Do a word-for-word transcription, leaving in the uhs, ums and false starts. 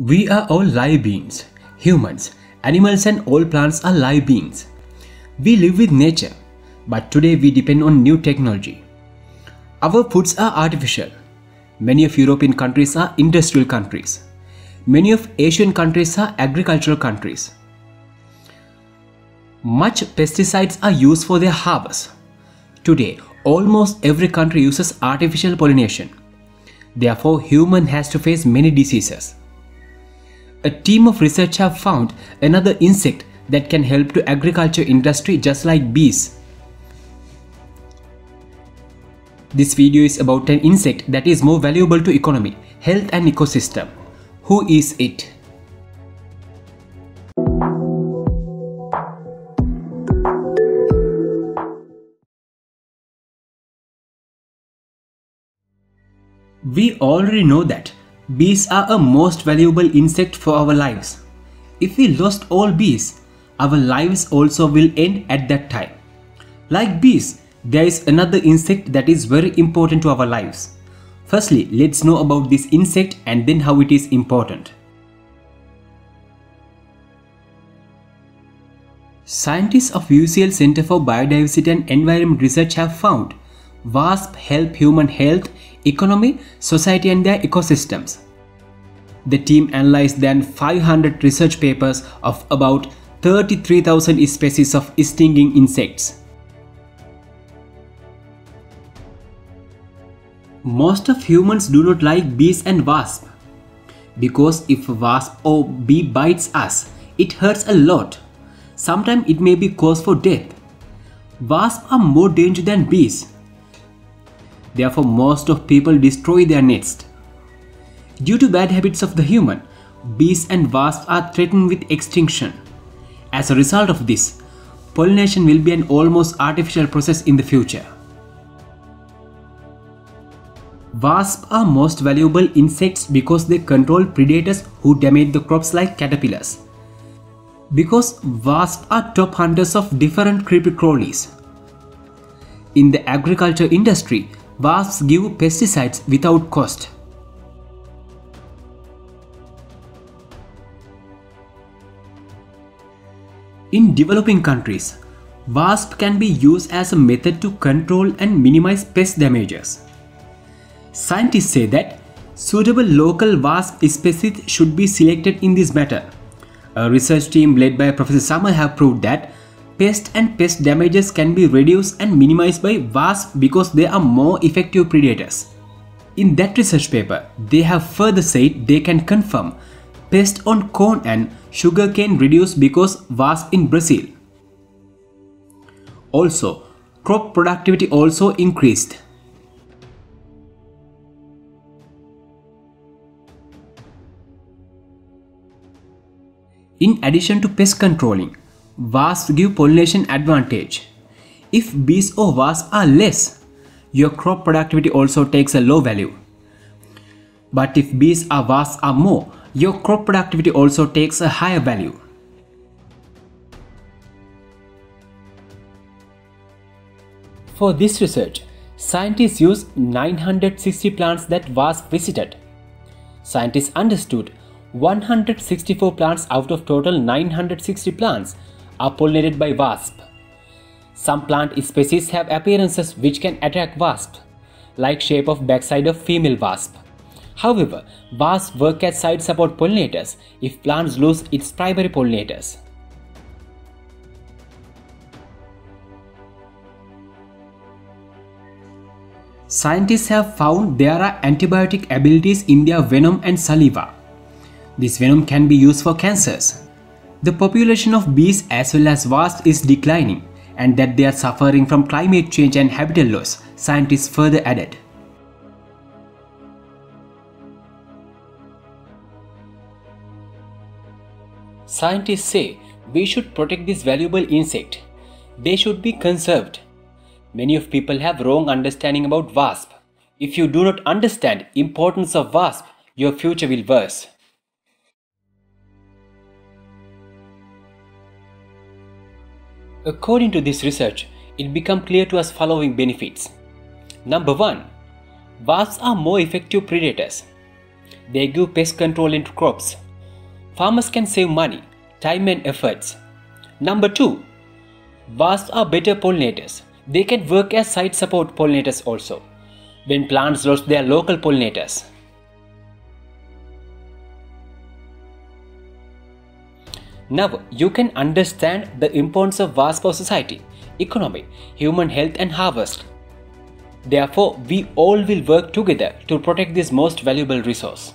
We are all live beings, humans, animals and all plants are live beings. We live with nature, but today we depend on new technology. Our foods are artificial. Many of European countries are industrial countries. Many of Asian countries are agricultural countries. Much pesticides are used for their harvest. Today, almost every country uses artificial pollination. Therefore, human has to face many diseases. A team of researchers found another insect that can help to agriculture industry just like bees. This video is about an insect that is more valuable to economy, health and ecosystem. Who is it? We already know that bees are a most valuable insect for our lives. If we lost all bees, our lives also will end at that time. Like bees, there is another insect that is very important to our lives. Firstly, let's know about this insect and then how it is important. Scientists of U C L Center for Biodiversity and Environment Research have found wasps help human health, economy, society and their ecosystems. The team analyzed than five hundred research papers of about thirty-three thousand species of stinging insects. Most of humans do not like bees and wasps because if a wasp or bee bites us, it hurts a lot. Sometimes it may be cause for death. Wasps are more dangerous than bees. Therefore, most of people destroy their nest. Due to bad habits of the human, bees and wasps are threatened with extinction. As a result of this, pollination will be an almost artificial process in the future. Wasps are most valuable insects because they control predators who damage the crops like caterpillars. Because wasps are top hunters of different creepy crawlies. In the agriculture industry, wasps give pesticides without cost. In developing countries, wasps can be used as a method to control and minimize pest damages. Scientists say that suitable local wasp species should be selected in this matter. A research team led by Professor Samar have proved that pest and pest damages can be reduced and minimized by wasps because they are more effective predators. In that research paper, they have further said they can confirm pest on corn and sugarcane reduced because wasps in Brazil. Also, crop productivity also increased. In addition to pest controlling, wasps give pollination advantage. If bees or wasps are less, your crop productivity also takes a low value. But if bees or wasps are more, your crop productivity also takes a higher value. For this research, scientists used nine hundred sixty plants that wasps visited. Scientists understood one hundred sixty-four plants out of total nine hundred sixty plants are pollinated by wasps. Some plant species have appearances which can attract wasps, like shape of backside of female wasp. However, wasps work as side support pollinators if plants lose its primary pollinators. Scientists have found there are antibiotic abilities in their venom and saliva. This venom can be used for cancers. The population of bees as well as wasps is declining and that they are suffering from climate change and habitat loss, scientists further added. Scientists say we should protect this valuable insect. They should be conserved. Many of people have wrong understanding about wasps. If you do not understand importance of wasps, your future will worse. According to this research, it became clear to us following benefits. Number one. Wasps are more effective predators. They give pest control into crops. Farmers can save money, time and efforts. Number two, wasps are better pollinators. They can work as site support pollinators also, when plants lost their local pollinators. Now you can understand the importance of wasps for society, economy, human health and harvest. Therefore, we all will work together to protect this most valuable resource.